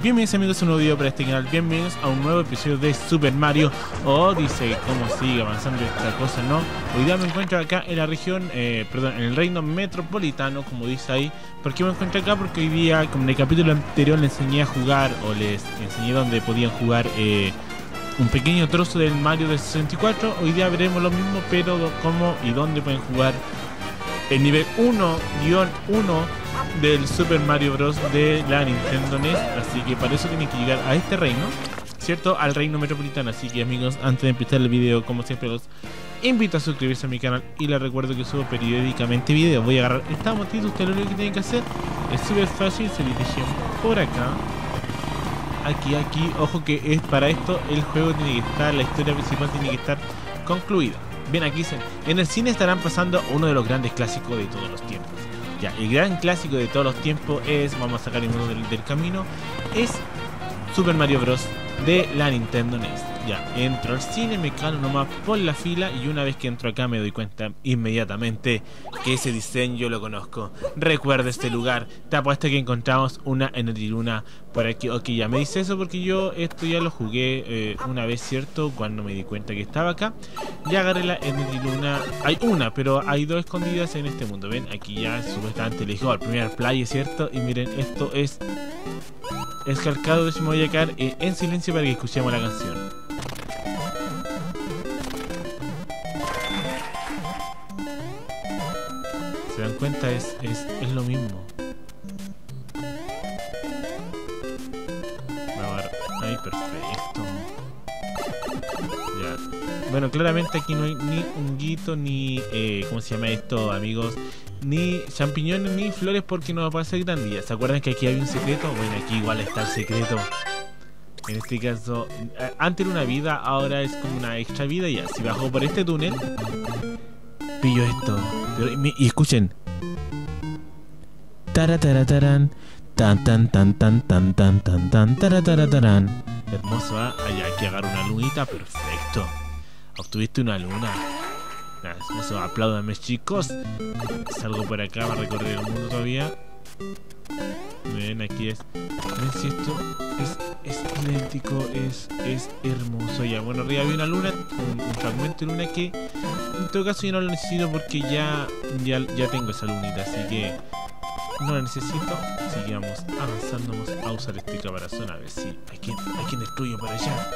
Bienvenidos amigos a un nuevo video para este canal, bienvenidos a un nuevo episodio de Super Mario Odyssey. Cómo sigue avanzando esta cosa, ¿no? Hoy día me encuentro acá en la región, en el reino metropolitano, como dice ahí. ¿Por qué me encuentro acá? Porque hoy día, como en el capítulo anterior, les enseñé a jugar, o les enseñé donde podían jugar un pequeño trozo del Mario de 64. Hoy día veremos lo mismo, pero cómo y dónde pueden jugar el nivel 1-1 del Super Mario Bros. De la Nintendo NES. Así que para eso tienen que llegar a este reino, ¿cierto? Al reino metropolitano. Así que amigos, antes de empezar el video, como siempre los invito a suscribirse a mi canal. Y les recuerdo que subo periódicamente videos. Voy a agarrar esta motita, ustedes lo único que tienen que hacer es súper fácil, se dirigen por acá. Aquí, ojo que es para esto el juego tiene que estar, la historia principal tiene que estar concluida. Bien, aquí en el cine estarán pasando uno de los grandes clásicos de todos los tiempos. Ya, el gran clásico de todos los tiempos es, vamos a sacar el mundo del camino, es Super Mario Bros. De la Nintendo NES. Ya, entro al cine, me calo nomás por la fila y una vez que entro acá me doy cuenta inmediatamente que ese diseño yo lo conozco. Recuerda este lugar, te apuesto que encontramos una Energiluna por aquí. Ok, ya me dice eso porque yo esto ya lo jugué una vez, ¿cierto? Cuando me di cuenta que estaba acá. Ya agarré la Energiluna, hay una, pero hay dos escondidas en este mundo. Ven, aquí ya supuestamente le dijo al primer play, ¿cierto? Y miren, esto es... calcado de si me voy a caer en silencio para que escuchemos la canción. ¿Se dan cuenta? Es lo mismo. Ay, perfecto. Ya. Bueno, claramente aquí no hay ni honguito, ni... ¿cómo se llama esto, amigos? Ni champiñones ni flores porque no va a pasar gran día. ¿Se acuerdan que aquí había un secreto? Bueno, aquí igual está el secreto. En este caso, antes era una vida, ahora es como una extra vida. Ya, si bajo por este túnel, pillo esto. Y escuchen. Tarataratarán. Tan tan tan tan tan tan tan tan tarataratarán. Hermoso, ¿eh? Allá aquí agarro una lunita, perfecto. Obtuviste una luna. Eso, apláudame chicos. Salgo por acá, va a recorrer el mundo todavía. Ven, aquí es. Ven si esto es idéntico, es hermoso. Ya, bueno, arriba había una luna, un fragmento de luna que en todo caso yo no lo necesito porque ya tengo esa lunita, así que no la necesito. Sigamos avanzando, vamos a usar este caparazón a ver si hay quien destruye para allá.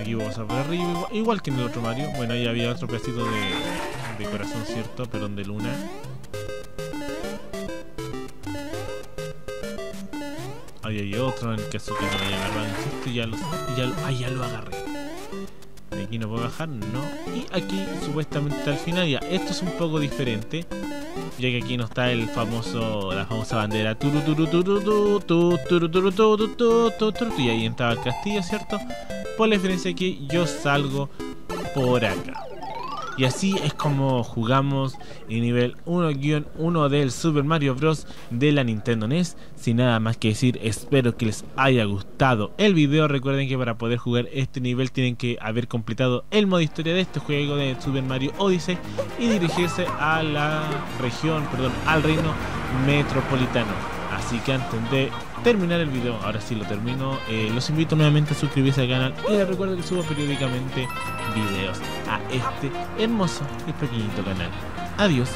Aquí vamos a por arriba, igual que en el otro Mario. Bueno, ahí había otro pedacito de corazón, ¿cierto? Perdón, de luna. Ahí hay otro, en el caso que no me haya agarrado, insisto, ya lo agarré. De aquí no puedo bajar, no. Y aquí, supuestamente al final, ya, esto es un poco diferente. Ya que aquí no está el famoso, la famosa bandera. Y ahí entraba el castillo, ¿cierto? Por la diferencia que yo salgo por acá. Y así es como jugamos el nivel 1-1 del Super Mario Bros. De la Nintendo NES. Sin nada más que decir, espero que les haya gustado el video. Recuerden que para poder jugar este nivel tienen que haber completado el modo historia de este juego de Super Mario Odyssey y dirigirse a la región, perdón, al reino metropolitano. Así que antes de terminar el video, ahora sí lo termino, los invito nuevamente a suscribirse al canal y les recuerdo que subo periódicamente videos a este hermoso y pequeñito canal. Adiós.